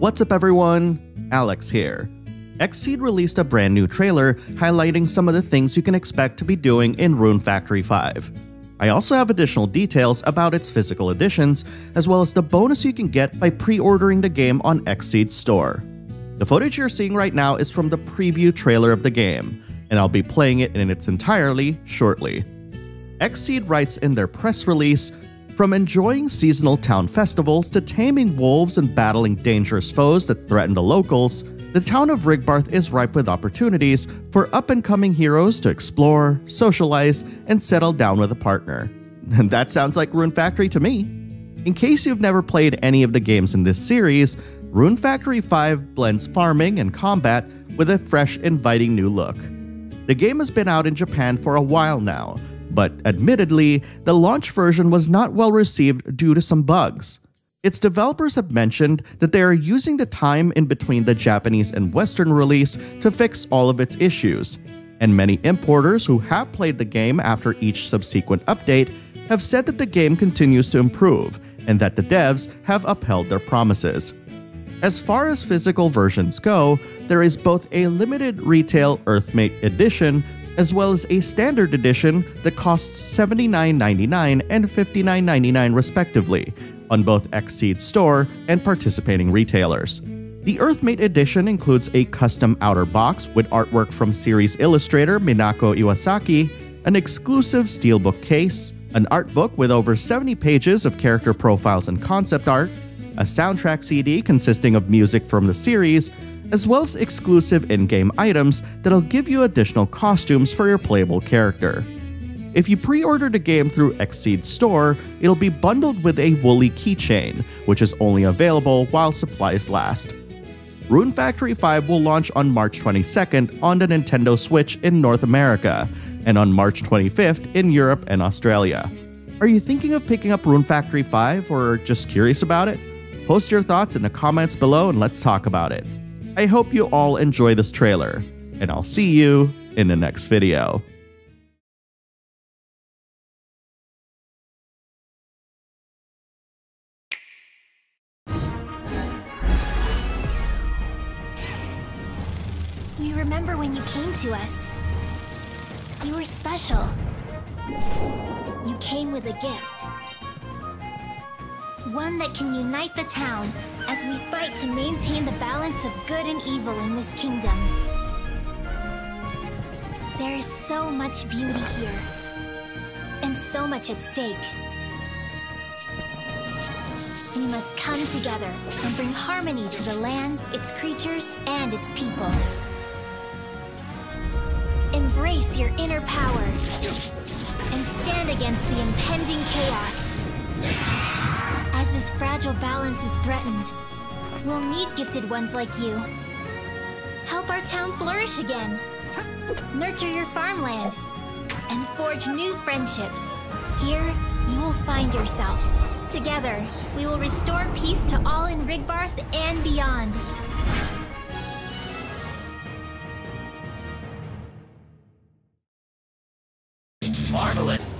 What's up everyone? Alex here. XSeed released a brand new trailer highlighting some of the things you can expect to be doing in Rune Factory 5. I also have additional details about its physical editions, as well as the bonus you can get by pre-ordering the game on XSeed's store. The footage you're seeing right now is from the preview trailer of the game, and I'll be playing it in its entirety shortly. XSeed writes in their press release, "From enjoying seasonal town festivals to taming wolves and battling dangerous foes that threaten the locals, the town of Rigbarth is ripe with opportunities for up-and-coming heroes to explore, socialize, and settle down with a partner." And that sounds like Rune Factory to me. In case you've never played any of the games in this series, Rune Factory 5 blends farming and combat with a fresh, inviting new look. The game has been out in Japan for a while now, but admittedly, the launch version was not well received due to some bugs. Its developers have mentioned that they are using the time in between the Japanese and Western release to fix all of its issues, and many importers who have played the game after each subsequent update have said that the game continues to improve and that the devs have upheld their promises. As far as physical versions go, there is both a limited retail Earthmate edition as well as a standard edition that costs $79.99 and $59.99 respectively, on both XSeed's store and participating retailers. The Earthmate edition includes a custom outer box with artwork from series illustrator Minako Iwasaki, an exclusive steelbook case, an art book with over 70 pages of character profiles and concept art, a soundtrack CD consisting of music from the series, as well as exclusive in-game items that'll give you additional costumes for your playable character. If you pre-order the game through XSeed's store, it'll be bundled with a woolly keychain, which is only available while supplies last. Rune Factory 5 will launch on March 22nd on the Nintendo Switch in North America, and on March 25th in Europe and Australia. Are you thinking of picking up Rune Factory 5 or just curious about it? Post your thoughts in the comments below and let's talk about it. I hope you all enjoy this trailer, and I'll see you in the next video. We remember when you came to us. You were special. You came with a gift. One that can unite the town as we fight to maintain the balance of good and evil in this kingdom. There is so much beauty here, and so much at stake. We must come together and bring harmony to the land, its creatures, and its people. Embrace your inner power, and stand against the impending chaos. As this fragile balance is threatened, we'll need gifted ones like you. Help our town flourish again. Nurture your farmland and forge new friendships. Here, you will find yourself. Together, we will restore peace to all in Rigbarth and beyond. Marvelous.